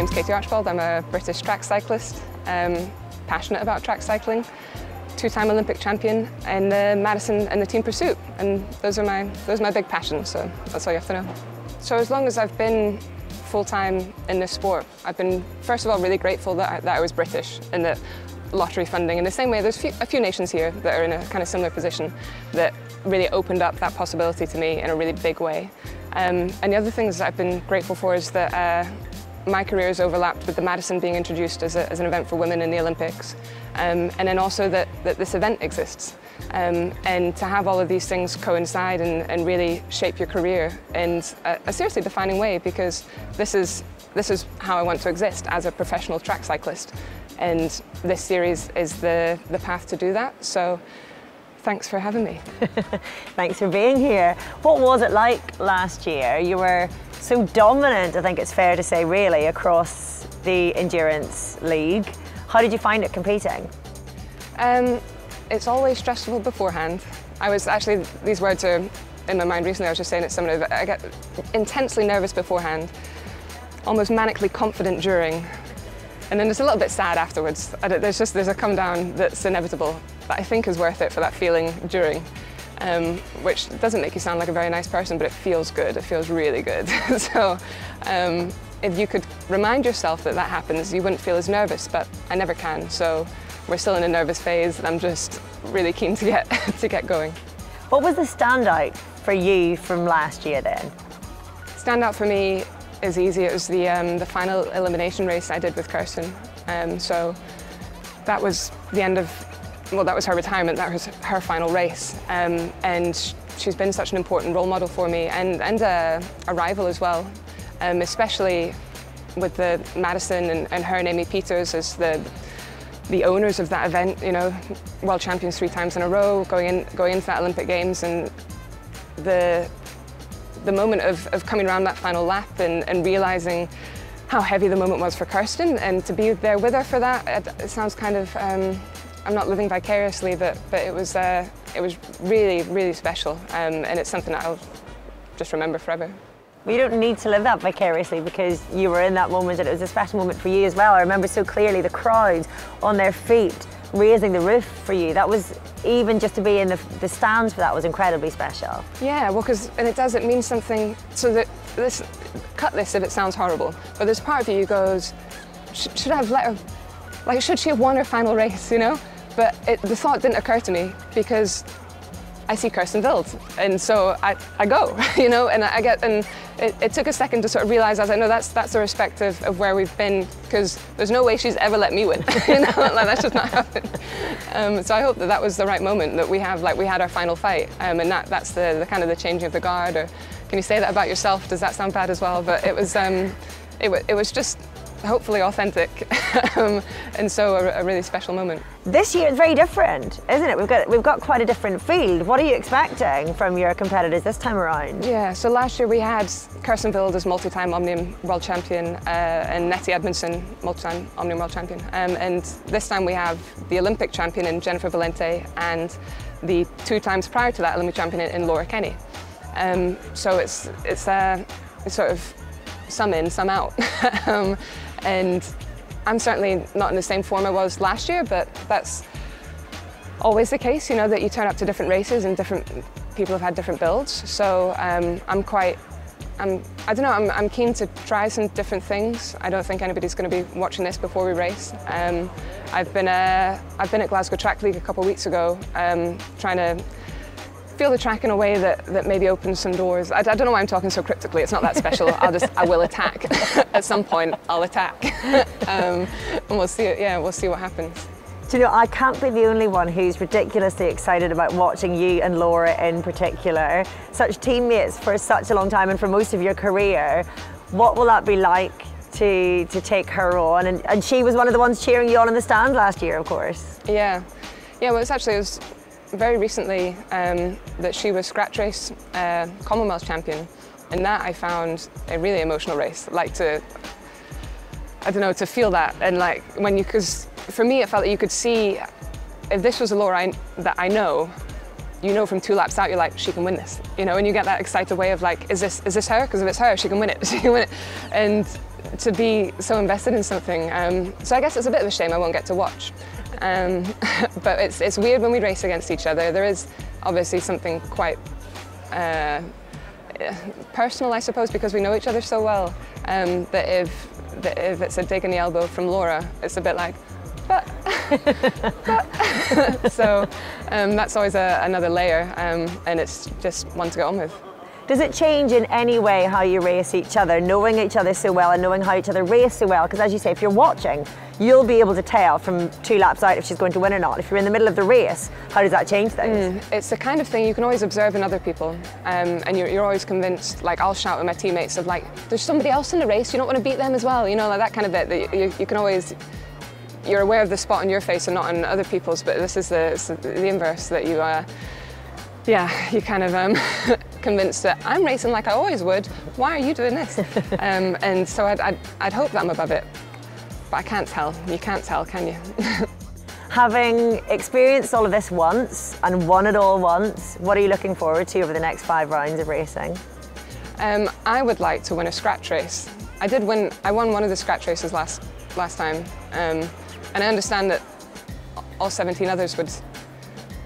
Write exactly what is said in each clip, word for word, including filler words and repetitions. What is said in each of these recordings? name's Katie Archibald. I'm a British track cyclist, um, passionate about track cycling, two-time Olympic champion in the Madison and the team pursuit. And those are my, those are my big passions, so that's all you have to know. So as long as I've been full-time in this sport, I've been, first of all, really grateful that I, that I was British and that lottery funding, in the same way there's few, a few nations here that are in a kind of similar position, that really opened up that possibility to me in a really big way. Um, and the other things that I've been grateful for is that uh, my career has overlapped with the Madison being introduced as, a, as an event for women in the Olympics, um, and then also that, that this event exists. Um, and to have all of these things coincide and, and really shape your career in a, a seriously defining way, because this is, this is how I want to exist as a professional track cyclist. And this series is the, the path to do that. So thanks for having me. Thanks for being here. What was it like last year? You were so dominant, I think it's fair to say, really, across the endurance league. How did you find it competing? Um, it's always stressful beforehand. I was actually, these words are in my mind recently, I was just saying it to somebody, but I get intensely nervous beforehand, almost manically confident during, and then it's a little bit sad afterwards. I don't, there's just there's a come down that's inevitable that I think is worth it for that feeling during, um, which doesn't make you sound like a very nice person, but it feels good. It feels really good. So um, if you could remind yourself that that happens, you wouldn't feel as nervous, but I never can. So we're still in a nervous phase, and I'm just really keen to get, to get going. What was the standout for you from last year then? Standout for me is easy. It was the, um, the final elimination race I did with Kirsten. Um, so that was the end of, well, that was her retirement. That was her final race. Um, and she's been such an important role model for me, and, and a, a rival as well, um, especially with the Madison and, and her and Amy Peters as the, the owners of that event, you know, world champions three times in a row, going, in, going into that Olympic Games, and the, the moment of, of coming around that final lap and, and realising how heavy the moment was for Kirsten, and to be there with her for that, it, it sounds kind of, um, I'm not living vicariously, but, but it was, uh, it was really, really special, um, and it's something that I'll just remember forever. You don't need to live that vicariously, because you were in that moment and it was a special moment for you as well. I remember so clearly the crowd on their feet raising the roof for you. That was, even just to be in the, the stands for that was incredibly special. Yeah, well, because, and it does, it means something. So that this, cut this if it sounds horrible, but there's part of you who goes, Sh should I have let her, like, should she have won her final race, you know? But it, the thought didn't occur to me, because I see Kirsten Wild, and so I, I go, you know, and I get, and it, it took a second to sort of realise, I was like, no, that's, that's the respect of, of where we've been, because there's no way she's ever let me win, you know, like, that's just not happening. Um, so I hope that that was the right moment, that we have, like, we had our final fight, um, and that, that's the, the kind of the changing of the guard, or can you say that about yourself? Does that sound bad as well? But it was, um, it, it was just hopefully authentic, um, and so a, a really special moment. This year is very different, isn't it? We've got, we've got quite a different field. What are you expecting from your competitors this time around? Yeah, so last year we had Kirsten Wild as multi-time Omnium World Champion, uh, and Nettie Edmondson, multi-time Omnium World Champion. Um, and this time we have the Olympic champion in Jennifer Valente, and the two times prior to that Olympic champion in Laura Kenny. Um, so it's, it's, uh, it's sort of some in, some out. um, And I'm certainly not in the same form I was last year, but that's always the case, you know, that you turn up to different races and different people have had different builds. So um, I'm quite, I'm, I don't know, I'm, I'm keen to try some different things. I don't think anybody's going to be watching this before we race. Um, I've been a, I've been at Glasgow Track League a couple of weeks ago, um, trying to feel the track in a way that, that maybe opens some doors. I, I don't know why I'm talking so cryptically, it's not that special. I'll just, I will attack. At some point, I'll attack. um, and we'll see, yeah, we'll see what happens. Do you know, I can't be the only one who's ridiculously excited about watching you and Laura in particular. Such teammates for such a long time and for most of your career. What will that be like to, to take her on? And, and she was one of the ones cheering you on in the stand last year, of course. Yeah, yeah, well, it's actually, it was very recently um, that she was scratch race uh, Commonwealth champion, and that I found a really emotional race. Like to, I don't know, to feel that, and like when you, because for me it felt like you could see, if this was a Laura I, that I know, you know from two laps out you're like, she can win this, you know, and you get that excited way of like, is this is this her? Because if it's her, she can win it, she can win it, and to be so invested in something. Um, so I guess it's a bit of a shame I won't get to watch. Um, but it's, it's weird when we race against each other. There is obviously something quite uh, personal, I suppose, because we know each other so well, um, that, if, that if it's a dig in the elbow from Laura, it's a bit like, but, but. So um, that's always a, another layer, um, and it's just one to get on with. Does it change in any way how you race each other, knowing each other so well and knowing how each other race so well? Because as you say, if you're watching, you'll be able to tell from two laps out if she's going to win or not. If you're in the middle of the race, how does that change things? Mm, it's the kind of thing you can always observe in other people, um, and you're, you're always convinced, like I'll shout at my teammates of like, there's somebody else in the race, you don't want to beat them as well, you know, like that kind of bit that you, you can always, you're aware of the spot on your face and not on other people's, but this is the, it's the inverse that you, uh, yeah, you kind of, um, convinced that I'm racing like I always would, why are you doing this? um, and so I'd, I'd, I'd hope that I'm above it, but I can't tell. You can't tell, can you? Having experienced all of this once and won it all once, what are you looking forward to over the next five rounds of racing? Um, I would like to win a scratch race. I did win, I won one of the scratch races last, last time, um, and I understand that all seventeen others would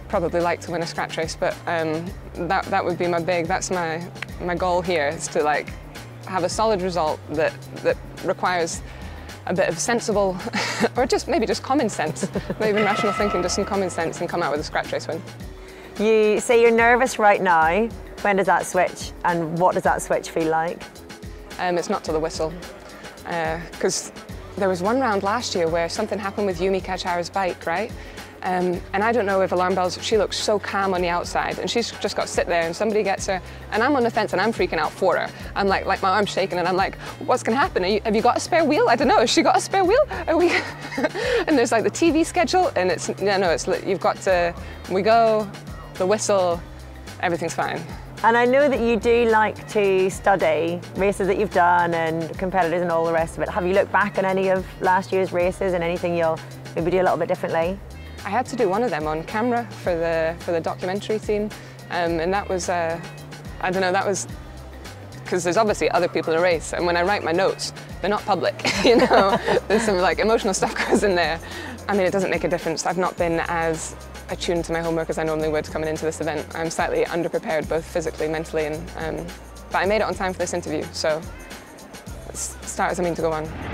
probably like to win a scratch race, but um, that, that would be my big, that's my, my goal here, is to like have a solid result that, that requires a bit of sensible, or just maybe just common sense, not even rational thinking, just some common sense, and come out with a scratch race win. You say you're nervous right now. When does that switch, and what does that switch feel like? Um, it's not till the whistle, because uh, there was one round last year where something happened with Yumi Kachara's bike, right? Um, and I don't know if alarm bells, she looks so calm on the outside and she's just got to sit there and somebody gets her and I'm on the fence and I'm freaking out for her. I'm like, like my arm's shaking and I'm like, what's gonna happen? Are you, have you got a spare wheel? I don't know, has she got a spare wheel? Are we? And there's like the T V schedule and it's, no, no, it's, you've got to, we go, the whistle, everything's fine. And I know that you do like to study races that you've done and competitors and all the rest of it. Have you looked back on any of last year's races and anything you'll maybe do a little bit differently? I had to do one of them on camera for the for the documentary team, um, and that was uh, I don't know, that was because there's obviously other people in a race, and when I write my notes, they're not public, you know. There's some like emotional stuff goes in there. I mean, it doesn't make a difference. I've not been as attuned to my homework as I normally would coming into this event. I'm slightly underprepared, both physically, mentally, and um, but I made it on time for this interview, so let's start as I mean to go on.